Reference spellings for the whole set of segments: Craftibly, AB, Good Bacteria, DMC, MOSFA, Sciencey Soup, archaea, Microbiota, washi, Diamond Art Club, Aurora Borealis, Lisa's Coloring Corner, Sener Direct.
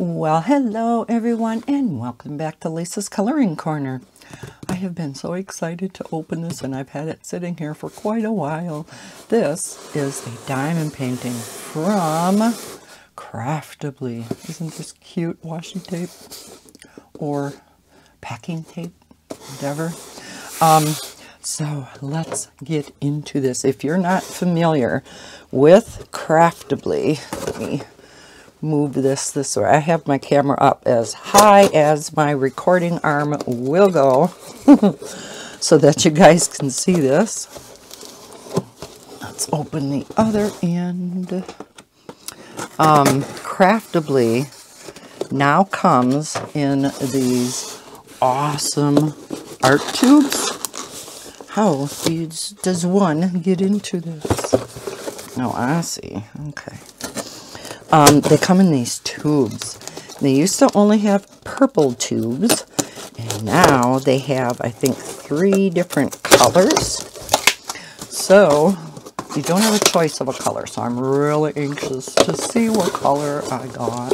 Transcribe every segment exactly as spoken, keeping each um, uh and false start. Well, hello everyone, and welcome back to Lisa's Coloring Corner. I have been so excited to open this, and I've had it sitting here for quite a while. This is a diamond painting from Craftibly. Isn't this cute? Washi tape or packing tape, whatever. Um, so let's get into this. If you're not familiar with Craftibly, let me move this this way. I have my camera up as high as my recording arm will go so that you guys can see this. Let's open the other end. Um, Craftibly now comes in these awesome art tubes. How does one get into this? No, I see. Okay. Um, they come in these tubes. They used to only have purple tubes, and now they have, I think, three different colors. So you don't have a choice of a color, so I'm really anxious to see what color I got.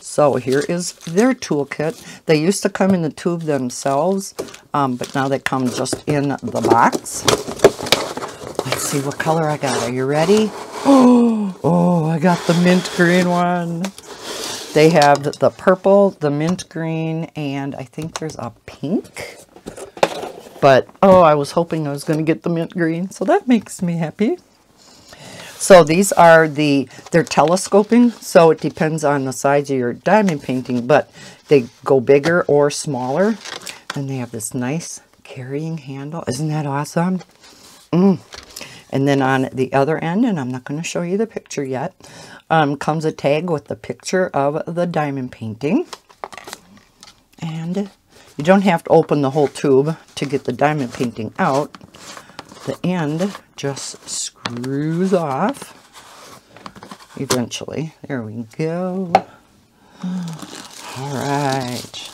So here is their toolkit. They used to come in the tube themselves, um, but now they come just in the box. Let's see what color I got. Are you ready? Oh, oh, I got the mint green one. They have the purple, the mint green, and I think there's a pink. But, oh, I was hoping I was going to get the mint green, so that makes me happy. So these are the, they're telescoping, so it depends on the size of your diamond painting, but they go bigger or smaller. And they have this nice carrying handle. Isn't that awesome? Mm. And then on the other end, and I'm not going to show you the picture yet, um, comes a tag with the picture of the diamond painting. And you don't have to open the whole tube to get the diamond painting out. The end just screws off eventually. There we go. All right.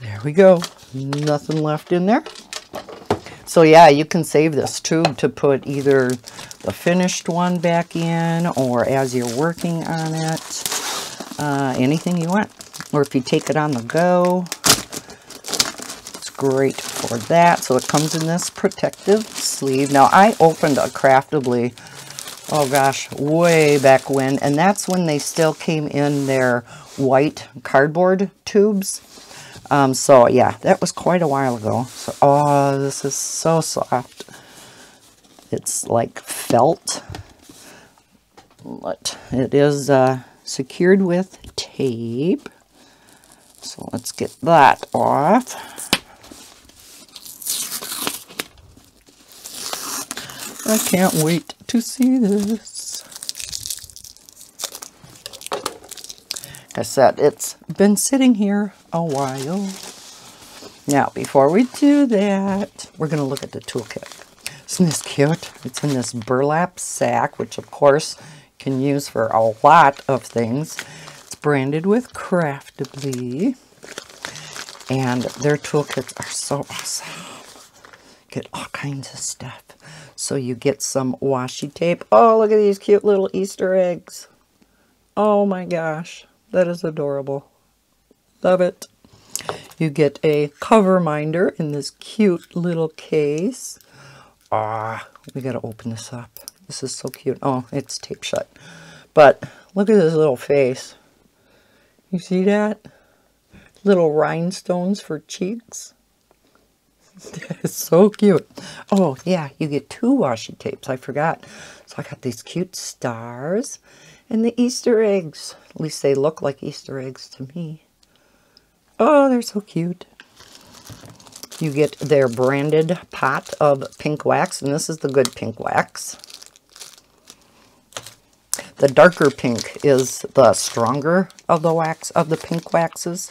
There we go. Nothing left in there. So yeah, you can save this tube to put either the finished one back in, or as you're working on it, uh, anything you want. Or if you take it on the go, it's great for that. So it comes in this protective sleeve. Now I opened a Craftibly, oh gosh, way back when, and that's when they still came in their white cardboard tubes. Um, so yeah, that was quite a while ago. So, oh, this is so soft. It's like felt, but it is uh, secured with tape. So let's get that off. I can't wait to see this. Like I said, it's been sitting here a while. Now, before we do that, we're going to look at the toolkit. Isn't this cute? It's in this burlap sack, which of course can use for a lot of things. It's branded with Craftibly, and their toolkits are so awesome. Get all kinds of stuff. So you get some washi tape. Oh, look at these cute little Easter eggs. Oh my gosh. That is adorable. Love it. You get a cover minder in this cute little case. Ah, we got to open this up. This is so cute. Oh, it's tape shut. But look at this little face. You see that? Little rhinestones for cheeks. That is so cute. Oh, yeah, you get two washi tapes. I forgot. So I got these cute stars and the Easter eggs. At least they look like Easter eggs to me. Oh, they're so cute. You get their branded pot of pink wax, and this is the good pink wax. The darker pink is the stronger of the wax, of the pink waxes.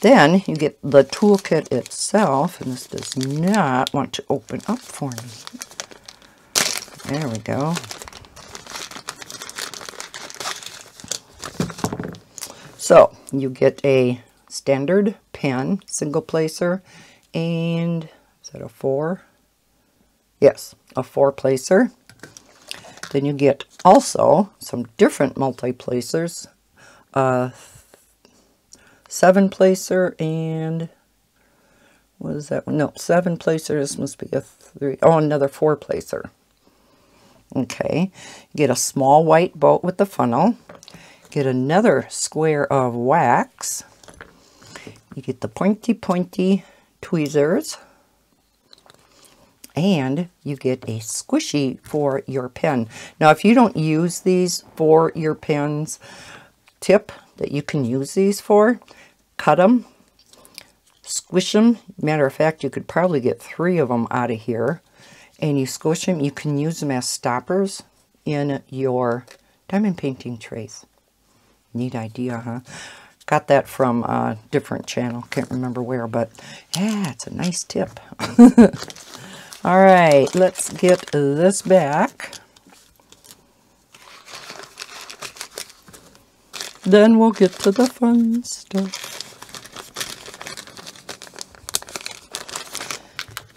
Then you get the toolkit itself, and this does not want to open up for me. There we go. So you get a standard pen, single placer, and is that a four? Yes, a four placer. Then you get also some different multi-placers, uh, seven placer and what is that one? No, seven placers must be a three. Oh, another four placer. Okay, you get a small white boat with the funnel. Get another square of wax. You get the pointy pointy tweezers. And you get a squishy for your pen. Now, if you don't use these for your pen's tip that you can use these for, cut them, squish them. Matter of fact, you could probably get three of them out of here. And you squish them. You can use them as stoppers in your diamond painting trays. Neat idea, huh? Got that from a different channel. Can't remember where, but yeah, it's a nice tip. All right, let's get this back. Then we'll get to the fun stuff.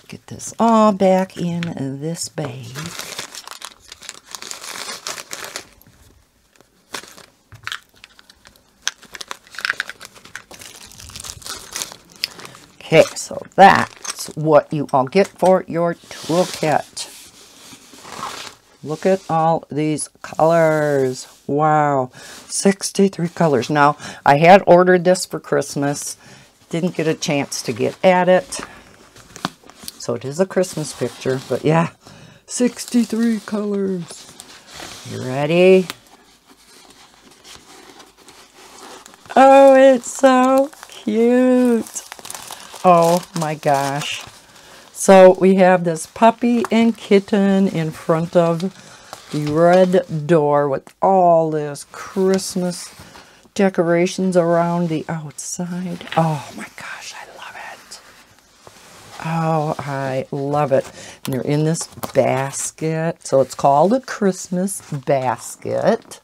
Get this all back in this bag. Okay, so that. What you all get for your toolkit. Look at all these colors. Wow, sixty-three colors. Now, I had ordered this for Christmas, didn't get a chance to get at it. So it is a Christmas picture, but yeah, sixty-three colors. You ready? Oh, it's so cute. Oh my gosh. So we have this puppy and kitten in front of the red door with all this Christmas decorations around the outside. Oh my gosh, I love it. Oh, I love it. And they're in this basket. So it's called a Christmas basket.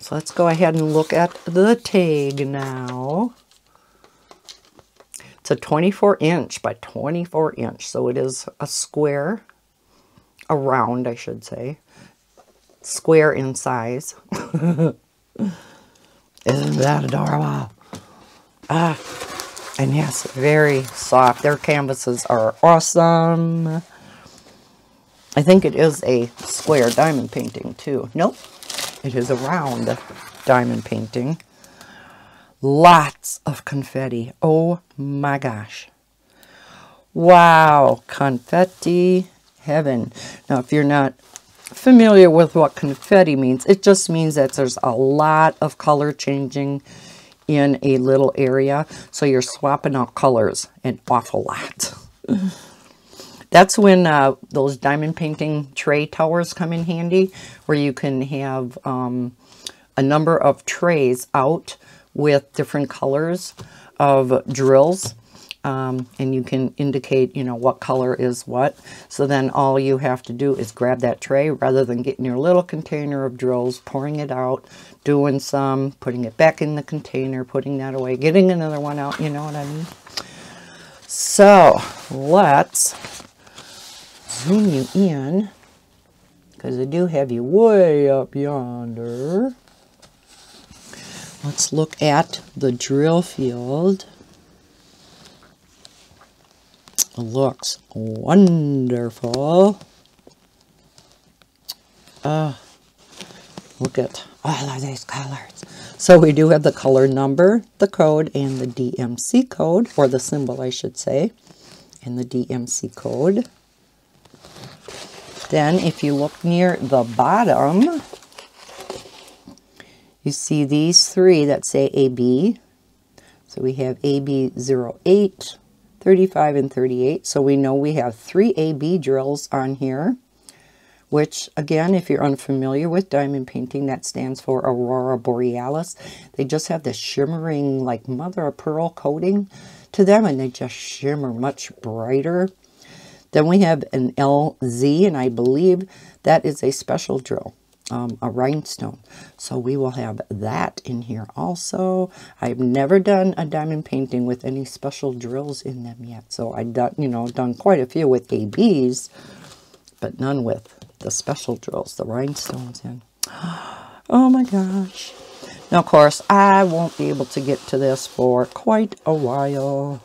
So let's go ahead and look at the tag now. It's a twenty-four inch by twenty-four inch, so it is a square, a round, I should say, square in size. Isn't that adorable? Ah, and yes, very soft. Their canvases are awesome. I think it is a square diamond painting too. Nope, it is a round diamond painting. Lots of confetti. Oh my gosh. Wow, confetti heaven. Now, if you're not familiar with what confetti means, it just means that there's a lot of color changing in a little area. So you're swapping out colors an awful lot. That's when uh, those diamond painting tray towers come in handy, where you can have um, a number of trays out with different colors of drills, um, and you can indicate, you know, what color is what. So then all you have to do is grab that tray rather than getting your little container of drills, pouring it out, doing some, putting it back in the container, putting that away, getting another one out, you know what I mean? So let's zoom you in, because I do have you way up yonder. Let's look at the drill field. It looks wonderful. Uh, look at all of these colors. So we do have the color number, the code, and the D M C code, or the symbol, I should say, and the D M C code. Then if you look near the bottom, you see these three that say A B. So we have A B zero eight, thirty-five, and thirty-eight. So we know we have three A B drills on here, which again, if you're unfamiliar with diamond painting, that stands for Aurora Borealis. They just have this shimmering like mother of pearl coating to them, and they just shimmer much brighter. Then we have an L Z, and I believe that is a special drill. Um, a rhinestone. So we will have that in here also. I've never done a diamond painting with any special drills in them yet. So I've done, you know, done quite a few with A Bs, but none with the special drills, the rhinestones in. Oh my gosh. Now, of course, I won't be able to get to this for quite a while.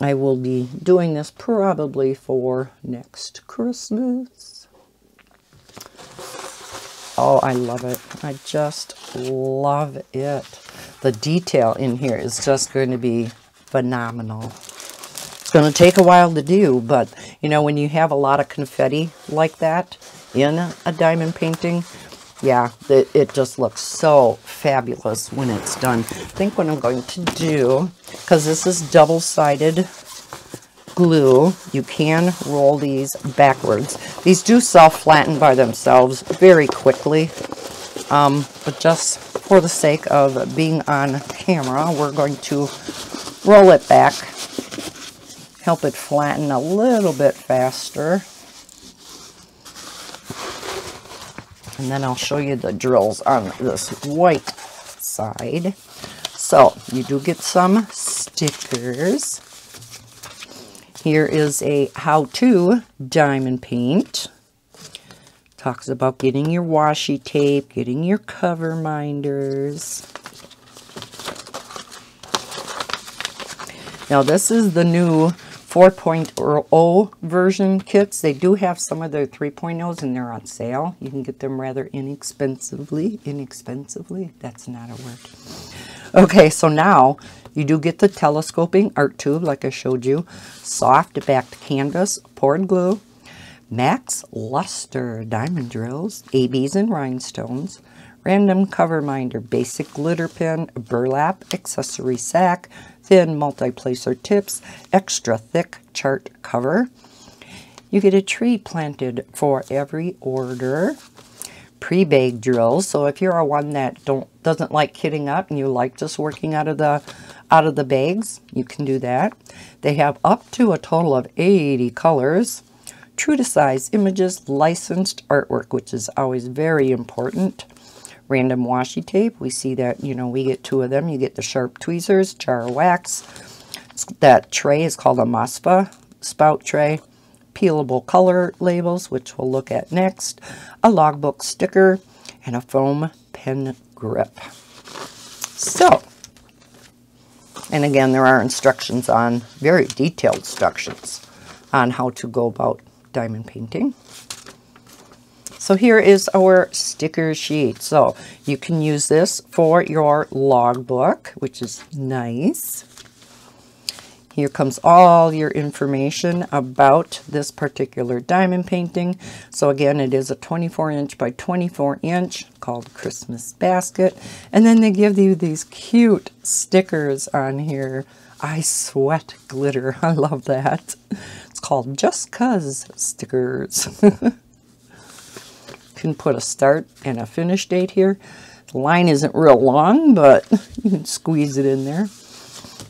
I will be doing this probably for next Christmas. Oh, I love it. I just love it. The detail in here is just going to be phenomenal. It's going to take a while to do, but, you know, when you have a lot of confetti like that in a diamond painting, yeah, it, it just looks so fabulous when it's done. I think what I'm going to do, because this is double-sided glue, you can roll these backwards. These do self-flatten by themselves very quickly. Um, but just for the sake of being on camera, we're going to roll it back. Help it flatten a little bit faster. And then I'll show you the drills on this white side. So you do get some stickers. Here is a how-to diamond paint. Talks about getting your washi tape, getting your cover minders. Now this is the new four point oh version kits. They do have some of their three point ohs and they're on sale. You can get them rather inexpensively. Inexpensively? That's not a word. Okay, so now you do get the telescoping art tube like I showed you. Soft backed canvas, poured glue, max luster diamond drills, A Bs and rhinestones, random cover minder, basic glitter pin, burlap, accessory sack, thin multi-placer tips, extra thick chart cover. You get a tree planted for every order. Pre-bag drills, so if you're a one that don't doesn't like kitting up and you like just working out of the out of the bags, you can do that. They have up to a total of eighty colors. True to size images, licensed artwork, which is always very important. Random washi tape, we see that, you know, we get two of them. You get the sharp tweezers, jar of wax. That tray is called a MOSFA spout tray. Peelable color labels, which we'll look at next. A logbook sticker and a foam pen grip. So, and again, there are instructions on, very detailed instructions on how to go about diamond painting. So here is our sticker sheet. So you can use this for your logbook, which is nice. Here comes all your information about this particular diamond painting. So again, it is a twenty-four inch by twenty-four inch called Christmas Basket. And then they give you these cute stickers on here. I sweat glitter. I love that. It's called Just Cuz stickers. Can put a start and a finish date here. The line isn't real long, but you can squeeze it in there.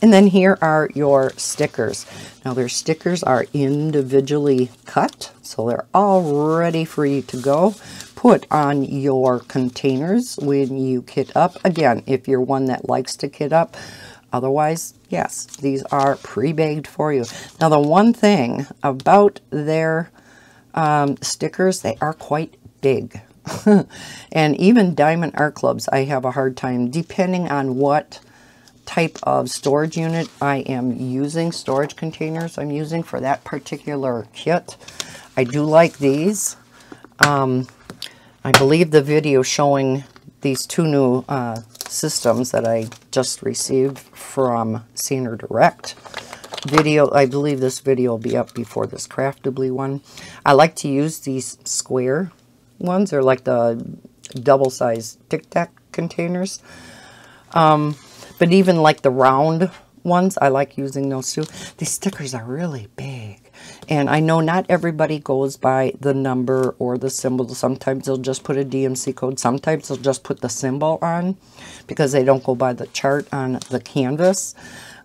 And then here are your stickers. Now their stickers are individually cut, so they're all ready for you to go put on your containers when you kit up. Again, if you're one that likes to kit up. Otherwise, yes, these are pre-bagged for you. Now the one thing about their um, stickers, they are quite big. And even Diamond Art Clubs, I have a hard time, depending on what type of storage unit I am using, storage containers I'm using for that particular kit. I do like these. Um, I believe the video showing these two new uh, systems that I just received from Sener Direct. Video, I believe this video will be up before this Craftibly one. I like to use these square ones, or like the double-sized Tic Tac containers. Um, but even like the round ones, I like using those too. These stickers are really big. And I know not everybody goes by the number or the symbol. Sometimes they'll just put a D M C code. Sometimes they'll just put the symbol on because they don't go by the chart on the canvas.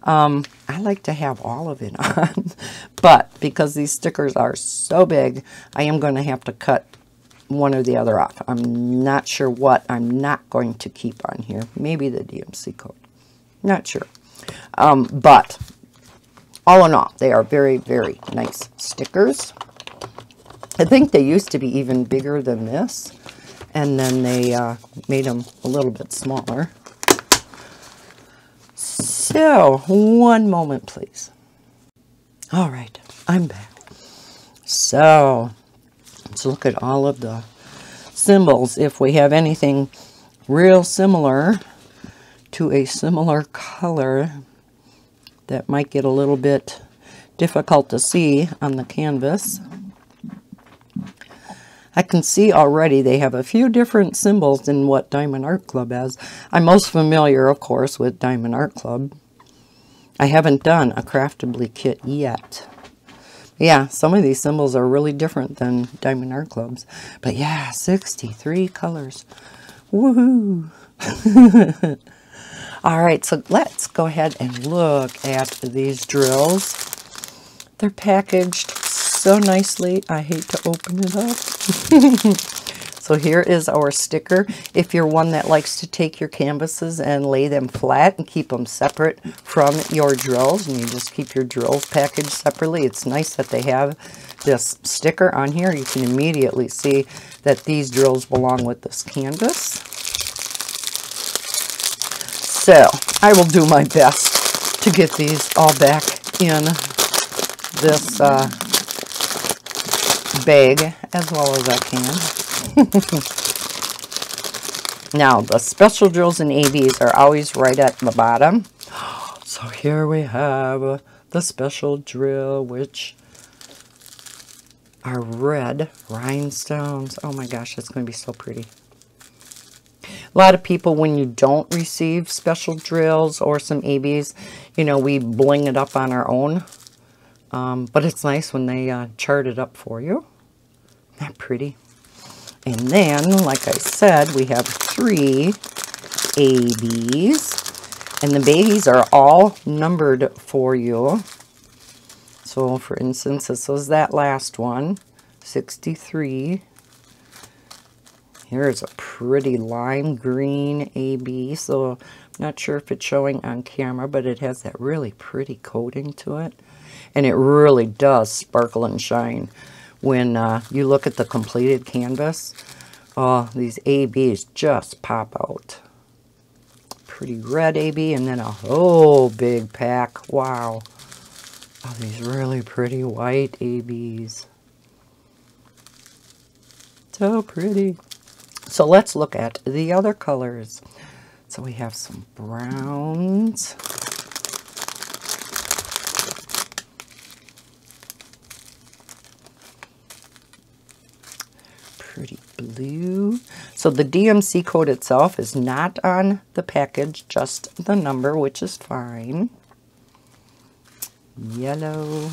Um, I like to have all of it on. But because these stickers are so big, I am going to have to cut one or the other off. I'm not sure what I'm not going to keep on here. Maybe the D M C code. Not sure. Um, but all in all, they are very, very nice stickers. I think they used to be even bigger than this, and then they uh, made them a little bit smaller. So, one moment, please. All right, I'm back. So, let's look at all of the symbols. If we have anything real similar to a similar color that might get a little bit difficult to see on the canvas. I can see already they have a few different symbols than what Diamond Art Club has. I'm most familiar, of course, with Diamond Art Club. I haven't done a Craftibly kit yet. Yeah, some of these symbols are really different than Diamond Art Club's. But yeah, sixty-three colors. Woohoo! All right, so let's go ahead and look at these drills. They're packaged so nicely, I hate to open it up. So here is our sticker. If you're one that likes to take your canvases and lay them flat and keep them separate from your drills, and you just keep your drills packaged separately, it's nice that they have this sticker on here. You can immediately see that these drills belong with this canvas. So I will do my best to get these all back in this uh, bag as well as I can. Now, the special drills and A Bs are always right at the bottom. So here we have the special drill, which are red rhinestones. Oh my gosh, that's going to be so pretty. A lot of people, when you don't receive special drills or some A Bs, you know, we bling it up on our own. Um, but it's nice when they uh, chart it up for you. Isn't that pretty? And then, like I said, we have three A Bs. And the babies are all numbered for you. So, for instance, this was that last one. sixty-three. Here's a pretty lime green A B. So, I'm not sure if it's showing on camera, but it has that really pretty coating to it. And it really does sparkle and shine when uh, you look at the completed canvas. Oh, these A Bs just pop out. Pretty red A B, and then a whole big pack. Wow. Oh, these really pretty white A Bs. So pretty. So let's look at the other colors. So we have some browns. Pretty blue. So the D M C code itself is not on the package, just the number, which is fine. Yellow.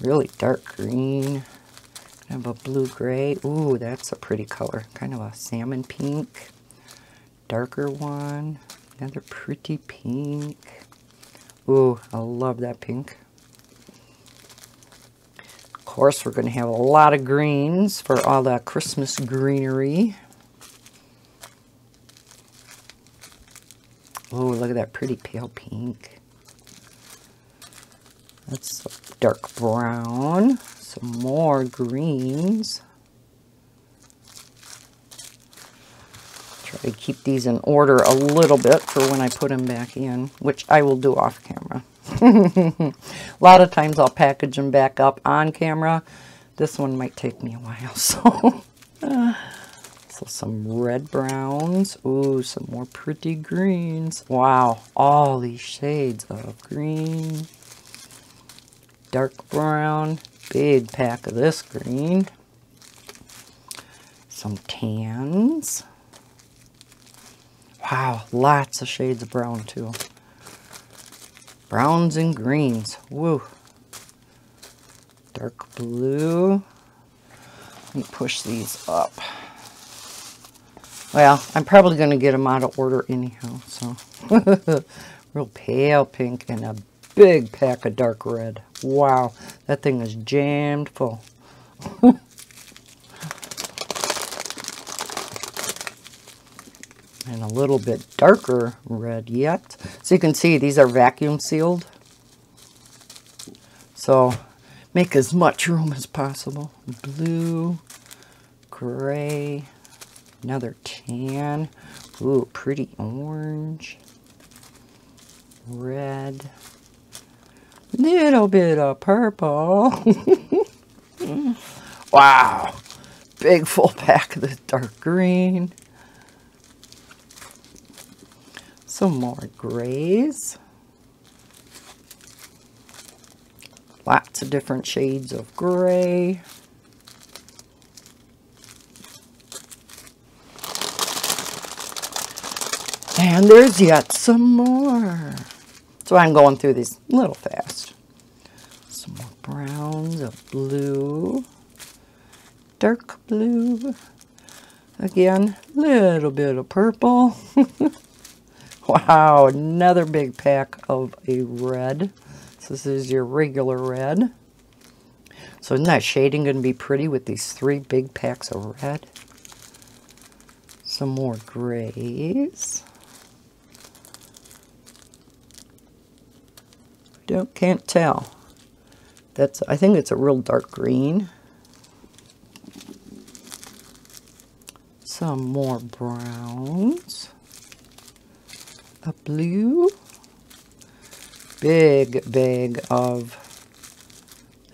Really dark green. Kind of a blue-gray. Ooh, that's a pretty color. Kind of a salmon pink. Darker one. Another pretty pink. Ooh, I love that pink. Of course, we're going to have a lot of greens for all that Christmas greenery. Oh, look at that pretty pale pink. That's dark brown. Some more greens. Try to keep these in order a little bit for when I put them back in, which I will do off camera. A lot of times I'll package them back up on camera. This one might take me a while, so. So some red browns. Ooh, some more pretty greens. Wow, all these shades of green. Dark brown. Big pack of this green. Some tans. Wow, lots of shades of brown too. Browns and greens. Woo. Dark blue. Let me push these up. Well, I'm probably going to get them out of order anyhow. So, real pale pink and a big pack of dark red. Wow. That thing is jammed full. And a little bit darker red yet. So you can see these are vacuum sealed. So make as much room as possible. Blue, gray, another tan. Ooh, pretty orange. Red. Little bit of purple. Wow. Big full pack of the dark green. Some more grays. Lots of different shades of gray. And there's yet some more. So I'm going through these a little fast. Some more browns, a blue, dark blue. Again, a little bit of purple. Wow, another big pack of a red. So this is your regular red. So isn't that shading going to be pretty with these three big packs of red? Some more grays. Don't, can't tell. That's, I think it's a real dark green. Some more browns. A blue. Big bag of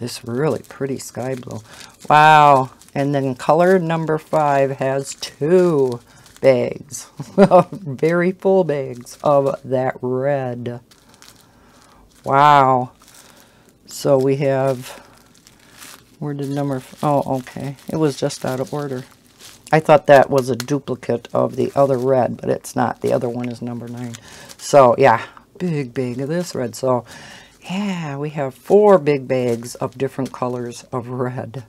this really pretty sky blue. Wow. And then color number five has two bags. Very full bags of that red. Wow. So we have, where did number, oh, okay. It was just out of order. I thought that was a duplicate of the other red, but it's not. The other one is number nine. So, yeah, big bag of this red. So, yeah, we have four big bags of different colors of red.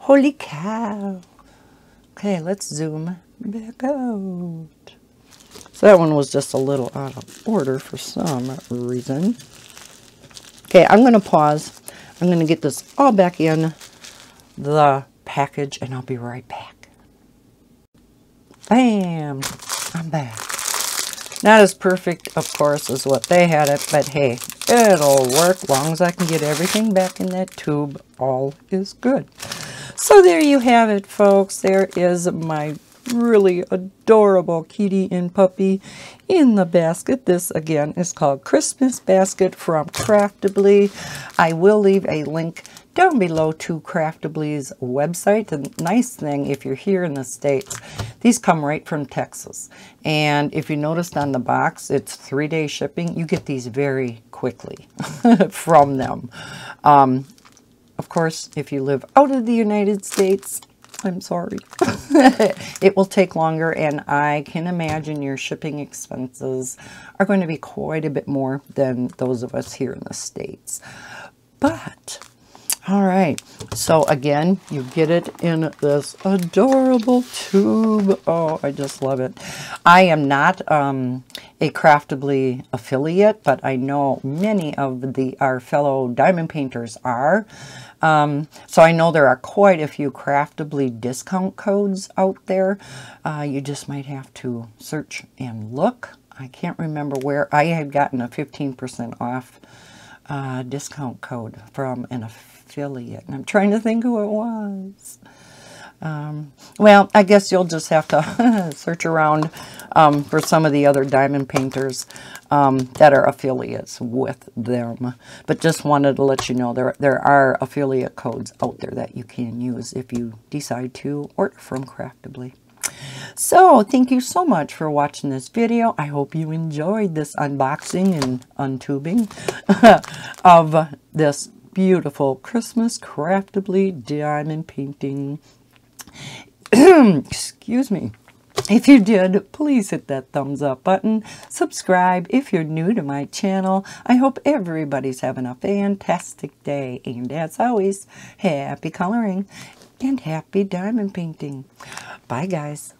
Holy cow. Okay, let's zoom back out. So that one was just a little out of order for some reason. Okay, I'm going to pause. I'm going to get this all back in the package, and I'll be right back. Bam! I'm back. Not as perfect, of course, as what they had it, but hey, it'll work. As long as I can get everything back in that tube, all is good. So there you have it, folks. There is my really adorable kitty and puppy in the basket. This again is called Christmas Basket from Craftibly. I will leave a link down below to Craftibly's website. The nice thing, if you're here in the States, these come right from Texas. And if you noticed on the box, it's three-day shipping. You get these very quickly from them. Um, of course, if you live out of the United States, I'm sorry. It will take longer, and I can imagine your shipping expenses are going to be quite a bit more than those of us here in the States. But, all right. So, again, you get it in this adorable tube. Oh, I just love it. I am not um, a Craftibly affiliate, but I know many of the our fellow diamond painters are. Um, so I know there are quite a few Craftibly discount codes out there. Uh, you just might have to search and look. I can't remember where. I had gotten a fifteen percent off uh, discount code from an affiliate. And I'm trying to think who it was. Um, well, I guess you'll just have to search around um, for some of the other diamond painters um, that are affiliates with them. But just wanted to let you know there, there are affiliate codes out there that you can use if you decide to order from Craftibly. So, thank you so much for watching this video. I hope you enjoyed this unboxing and untubing of this beautiful Christmas Craftibly diamond painting. Excuse me. If you did, please hit that thumbs up button. Subscribe if you're new to my channel. I hope everybody's having a fantastic day. And as always, happy coloring and happy diamond painting. Bye, guys.